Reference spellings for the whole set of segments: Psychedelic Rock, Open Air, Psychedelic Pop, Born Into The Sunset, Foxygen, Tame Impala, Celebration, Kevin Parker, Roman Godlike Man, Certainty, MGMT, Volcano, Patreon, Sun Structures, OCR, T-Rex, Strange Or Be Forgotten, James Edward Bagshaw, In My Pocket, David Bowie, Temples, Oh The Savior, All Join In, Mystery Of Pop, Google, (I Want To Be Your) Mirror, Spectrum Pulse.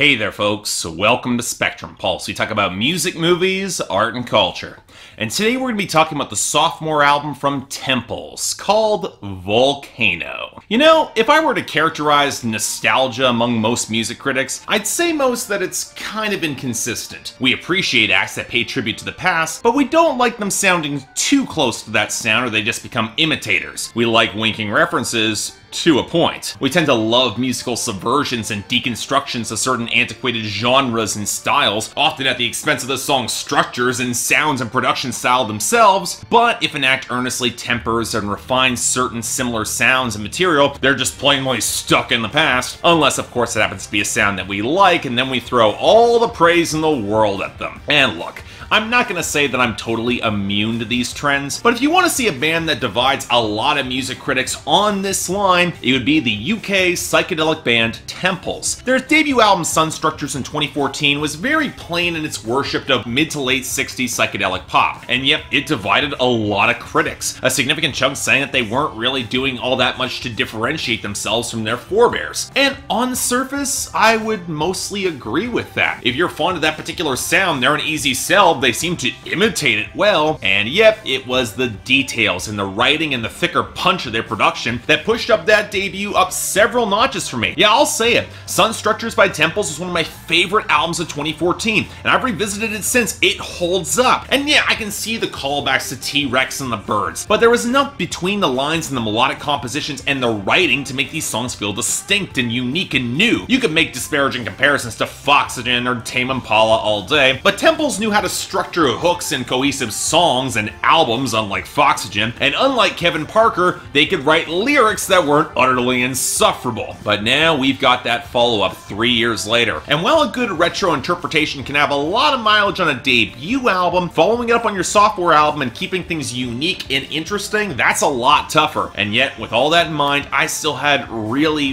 Hey there folks, welcome to Spectrum Pulse. We talk about music, movies, art, and culture. And today we're going to be talking about the sophomore album from Temples, called Volcano. You know, if I were to characterize nostalgia among most music critics, I'd say most that it's kind of inconsistent. We appreciate acts that pay tribute to the past, but we don't like them sounding too close to that sound or they just become imitators. We like winking references, to a point. We tend to love musical subversions and deconstructions of certain antiquated genres and styles, often at the expense of the song's structures and sounds and production style themselves, but if an act earnestly tempers and refines certain similar sounds and material, they're just plainly stuck in the past, unless of course it happens to be a sound that we like, and then we throw all the praise in the world at them. And look, I'm not going to say that I'm totally immune to these trends, but if you want to see a band that divides a lot of music critics on this line, it would be the UK psychedelic band Temples. Their debut album Sun Structures in 2014 was very plain in its worship of mid to late 60s psychedelic pop, and yet it divided a lot of critics, a significant chunk saying that they weren't really doing all that much to differentiate themselves from their forebears. And on the surface, I would mostly agree with that. If you're fond of that particular sound, they're an easy sell. They seem to imitate it well, and yep, it was the details and the writing and the thicker punch of their production that pushed up that debut up several notches for me. Yeah, I'll say it. Sun Structures by Temples is one of my favorite albums of 2014, and I've revisited it since. It holds up. And yeah, I can see the callbacks to T-Rex and the Birds, but there was enough between the lines and the melodic compositions and the writing to make these songs feel distinct and unique and new. You could make disparaging comparisons to Foxygen or Tame Impala all day, but Temples knew how to structure hooks and cohesive songs and albums, unlike Foxygen, and unlike Kevin Parker, they could write lyrics that weren't utterly insufferable. But now we've got that follow-up 3 years later, and while a good retro interpretation can have a lot of mileage on a debut album, following it up on your sophomore album and keeping things unique and interesting, that's a lot tougher. And yet, with all that in mind, I still had really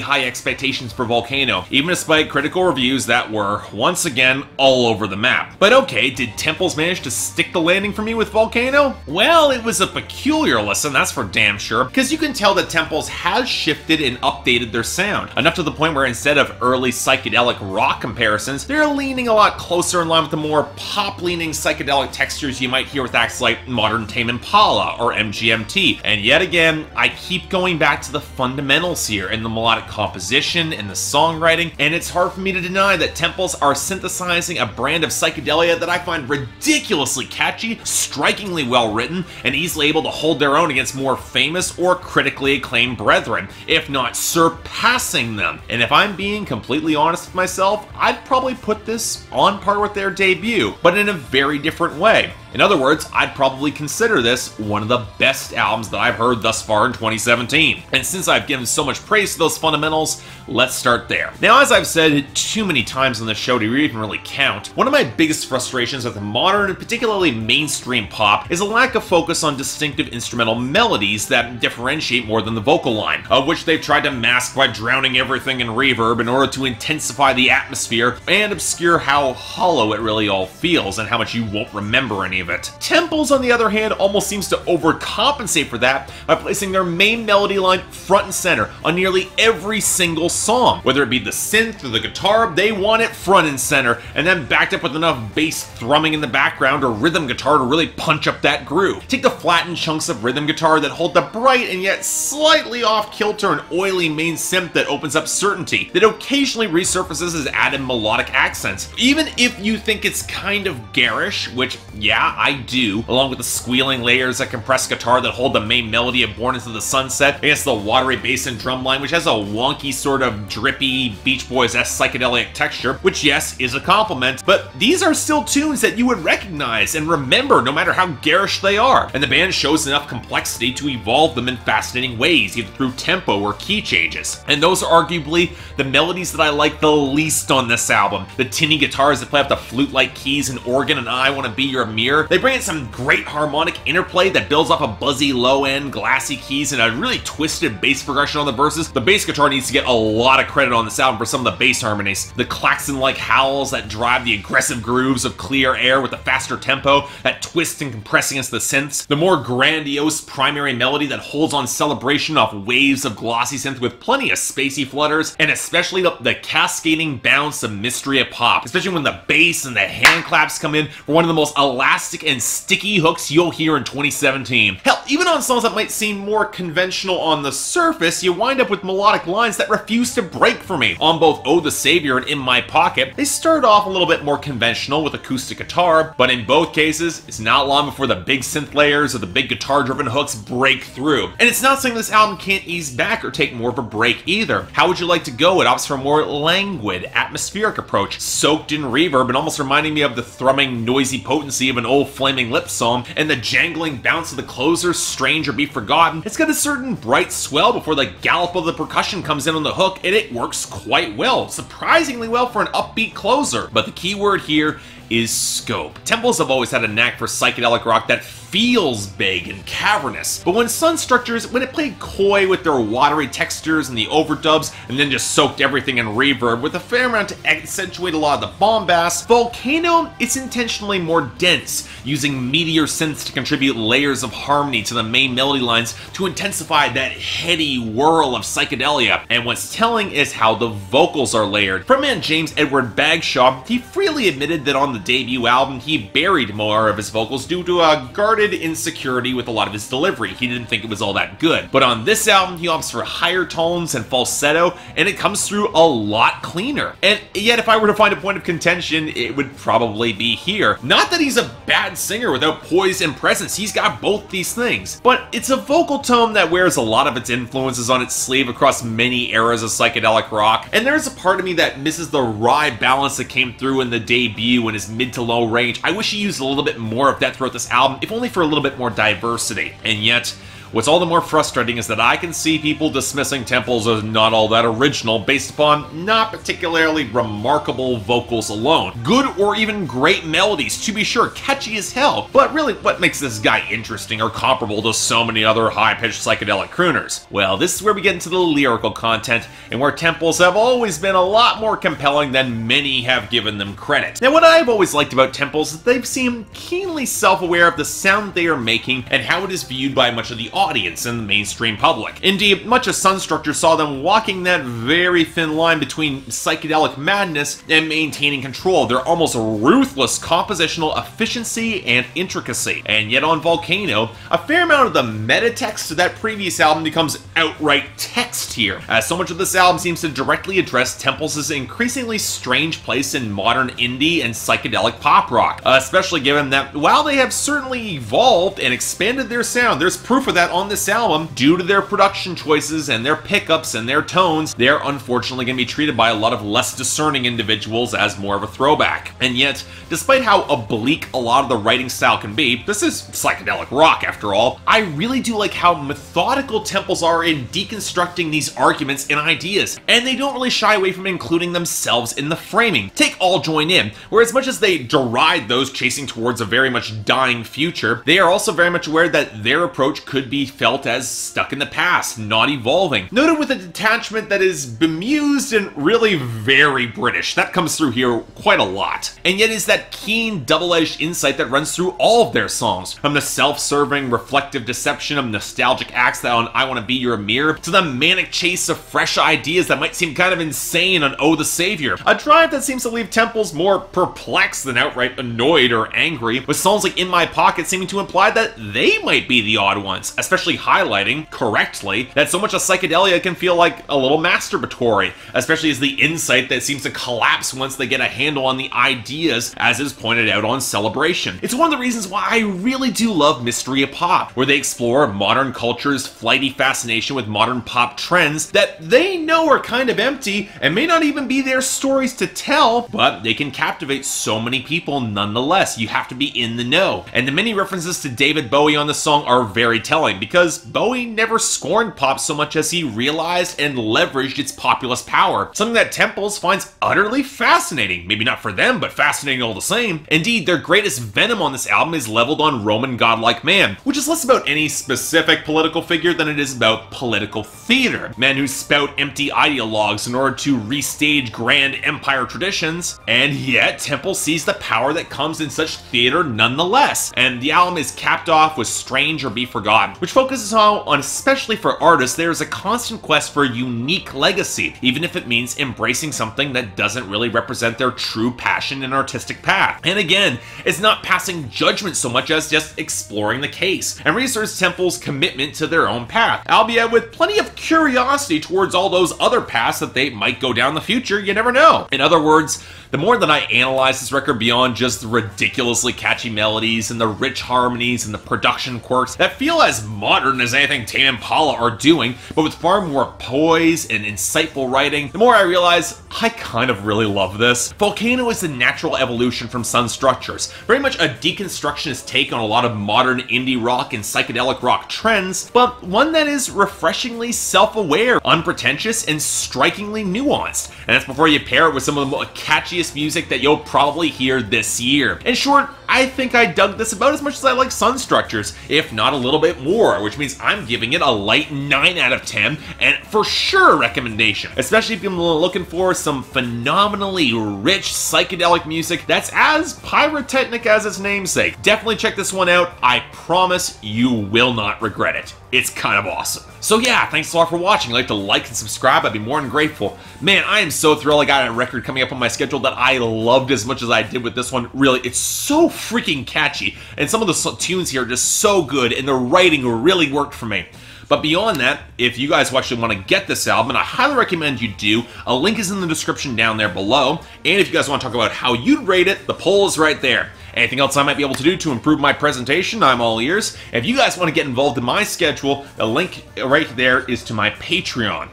high expectations for Volcano, even despite critical reviews that were, once again, all over the map. But okay, did Temples manage to stick the landing for me with Volcano? Well, it was a peculiar listen, that's for damn sure, because you can tell that Temples has shifted and updated their sound, enough to the point where instead of early psychedelic rock comparisons, they're leaning a lot closer in line with the more pop-leaning psychedelic textures you might hear with acts like modern Tame Impala or MGMT. And yet again, I keep going back to the fundamentals here in the melodic composition and the songwriting, and it's hard for me to deny that Temples are synthesizing a brand of psychedelia that I find ridiculously catchy, strikingly well written, and easily able to hold their own against more famous or critically acclaimed brethren, if not surpassing them. And if I'm being completely honest with myself, I'd probably put this on par with their debut, but in a very different way. In other words, I'd probably consider this one of the best albums that I've heard thus far in 2017. And since I've given so much praise to those fundamentals, let's start there. Now, as I've said too many times on this show to even really count, one of my biggest frustrations with modern and particularly mainstream pop is a lack of focus on distinctive instrumental melodies that differentiate more than the vocal line, of which they've tried to mask by drowning everything in reverb in order to intensify the atmosphere and obscure how hollow it really all feels and how much you won't remember any of it. Temples, on the other hand, almost seems to overcompensate for that by placing their main melody line front and center on nearly every single song. Whether it be the synth or the guitar, they want it front and center, and then backed up with enough bass thrumming in the background or rhythm guitar to really punch up that groove. Take the flattened chunks of rhythm guitar that hold the bright and yet slightly off-kilter and oily main synth that opens up Certainty, that occasionally resurfaces as added melodic accents. Even if you think it's kind of garish, which, yeah, I do, along with the squealing layers of compressed guitar that hold the main melody of Born Into The Sunset against the watery bass and drum line, which has a wonky sort of drippy Beach Boys-esque psychedelic texture, which, yes, is a compliment, but these are still tunes that you would recognize and remember no matter how garish they are, and the band shows enough complexity to evolve them in fascinating ways, either through tempo or key changes. And those are arguably the melodies that I like the least on this album. The tinny guitars that play off the flute-like keys and organ and I Want To Be Your Mirror higher. They bring in some great harmonic interplay that builds off a buzzy low end, glassy keys, and a really twisted bass progression on the verses. The bass guitar needs to get a lot of credit on this album for some of the bass harmonies. The klaxon-like howls that drive the aggressive grooves of Clear Air with a faster tempo, that twist and compress against the synths. The more grandiose primary melody that holds on Celebration off waves of glossy synth with plenty of spacey flutters, and especially the cascading bounce of Mystery of Pop, especially when the bass and the hand claps come in for one of the most elastic and sticky hooks you'll hear in 2017. Hell, even on songs that might seem more conventional on the surface, you wind up with melodic lines that refuse to break for me. On both Oh The Savior and In My Pocket, they start off a little bit more conventional with acoustic guitar, but in both cases, it's not long before the big synth layers or the big guitar-driven hooks break through. And it's not saying this album can't ease back or take more of a break either. How Would You Like to Go? It opts for a more languid, atmospheric approach, soaked in reverb and almost reminding me of the thrumming, noisy potency of an old Flaming Lips song and the jangling bounce of the closer, Strange Or Be Forgotten. It's got a certain bright swell before the gallop of the percussion comes in on the hook, and it works quite well, surprisingly well for an upbeat closer. But the key word here is scope. Temples have always had a knack for psychedelic rock that feels big and cavernous, but when Sun Structures, when it played coy with their watery textures and the overdubs, and then just soaked everything in reverb with a fair amount to accentuate a lot of the bombast, Volcano, it's intentionally more dense, using meteor synths to contribute layers of harmony to the main melody lines to intensify that heady whirl of psychedelia. And what's telling is how the vocals are layered. Frontman James Edward Bagshaw, he freely admitted that on the debut album, he buried more of his vocals due to a guarded insecurity with a lot of his delivery. He didn't think it was all that good. But on this album, he opts for higher tones and falsetto, and it comes through a lot cleaner. And yet, if I were to find a point of contention, it would probably be here. Not that he's a bad singer without poise and presence. He's got both these things. But it's a vocal tone that wears a lot of its influences on its sleeve across many eras of psychedelic rock. And there's a part of me that misses the wry balance that came through in the debut and his mid to low range. I wish he used a little bit more of that throughout this album, if only for a little bit more diversity. And yet, what's all the more frustrating is that I can see people dismissing Temples as not all that original based upon not particularly remarkable vocals alone. Good or even great melodies, to be sure, catchy as hell, but really what makes this guy interesting or comparable to so many other high-pitched psychedelic crooners? Well, this is where we get into the lyrical content, and where Temples have always been a lot more compelling than many have given them credit. Now, what I've always liked about Temples is that they've seemed keenly self-aware of the sound they are making and how it is viewed by much of the audience and the mainstream public. Indeed, much as Sun Structures saw them walking that very thin line between psychedelic madness and maintaining control of their almost ruthless compositional efficiency and intricacy. And yet on Volcano, a fair amount of the meta text to that previous album becomes outright text here, as so much of this album seems to directly address Temples' increasingly strange place in modern indie and psychedelic pop rock, especially given that while they have certainly evolved and expanded their sound, there's proof of that on this album. Due to their production choices and their pickups and their tones, they're unfortunately going to be treated by a lot of less discerning individuals as more of a throwback. And yet, despite how oblique a lot of the writing style can be, this is psychedelic rock after all, I really do like how methodical Temples are in deconstructing these arguments and ideas, and they don't really shy away from including themselves in the framing. Take All Join In, where as much as they deride those chasing towards a very much dying future, they are also very much aware that their approach could be felt as stuck in the past, not evolving. Noted with a detachment that is bemused and really very British. That comes through here quite a lot. And yet is that keen, double-edged insight that runs through all of their songs, from the self-serving, reflective deception of nostalgic acts that on I Want To Be Your Mirror, to the manic chase of fresh ideas that might seem kind of insane on Oh The Savior. A drive that seems to leave Temples more perplexed than outright annoyed or angry, with songs like In My Pocket seeming to imply that they might be the odd ones, especially highlighting, correctly, that so much of psychedelia can feel like a little masturbatory, especially as the insight that seems to collapse once they get a handle on the ideas, as is pointed out on Celebration. It's one of the reasons why I really do love Mystery of Pop, where they explore modern culture's flighty fascination with modern pop trends that they know are kind of empty and may not even be their stories to tell, but they can captivate so many people nonetheless. You have to be in the know. And the many references to David Bowie on the song are very telling. mind, because Bowie never scorned pop so much as he realized and leveraged its populist power, something that Temples finds utterly fascinating. Maybe not for them, but fascinating all the same. Indeed, their greatest venom on this album is leveled on Roman Godlike Man, which is less about any specific political figure than it is about political theater. Men who spout empty ideologues in order to restage grand empire traditions, and yet Temples sees the power that comes in such theater nonetheless. And the album is capped off with Strange Or Be Forgotten, which focuses on, especially for artists, there is a constant quest for a unique legacy, even if it means embracing something that doesn't really represent their true passion and artistic path. And again, it's not passing judgment so much as just exploring the case, and research Temple's commitment to their own path, albeit with plenty of curiosity towards all those other paths that they might go down in the future. You never know. In other words, the more that I analyze this record beyond just the ridiculously catchy melodies and the rich harmonies and the production quirks that feel as modern as anything Tame Impala are doing, but with far more poise and insightful writing, the more I realize I kind of really love this. Volcano is the natural evolution from Sun Structures, very much a deconstructionist take on a lot of modern indie rock and psychedelic rock trends, but one that is refreshingly self-aware, unpretentious, and strikingly nuanced. And that's before you pair it with some of the catchiest music that you'll probably hear this year. In short, I think I dug this about as much as I like Sun Structures, if not a little bit more, which means I'm giving it a light 9 out of 10, and for sure a recommendation, especially if you're looking for some phenomenally rich psychedelic music that's as pyrotechnic as its namesake. Definitely check this one out. I promise you will not regret it. It's kind of awesome. So yeah, thanks a lot for watching. If you'd like and subscribe, I'd be more than grateful. Man, I am so thrilled I got a record coming up on my schedule that I loved as much as I did with this one. Really, it's so freaking catchy, and some of the tunes here are just so good, and the writing really worked for me. But beyond that, if you guys actually want to get this album, and I highly recommend you do, a link is in the description down there below. And if you guys want to talk about how you'd rate it, the poll is right there. Anything else I might be able to do to improve my presentation, I'm all ears. If you guys want to get involved in my schedule, the link right there is to my Patreon,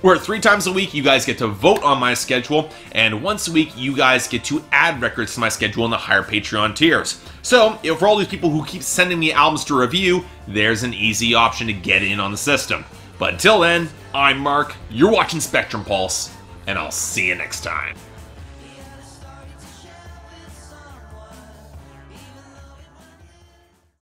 where 3 times a week you guys get to vote on my schedule, and once a week you guys get to add records to my schedule in the higher Patreon tiers. So, for all these people who keep sending me albums to review, there's an easy option to get in on the system. But until then, I'm Mark, you're watching Spectrum Pulse, and I'll see you next time.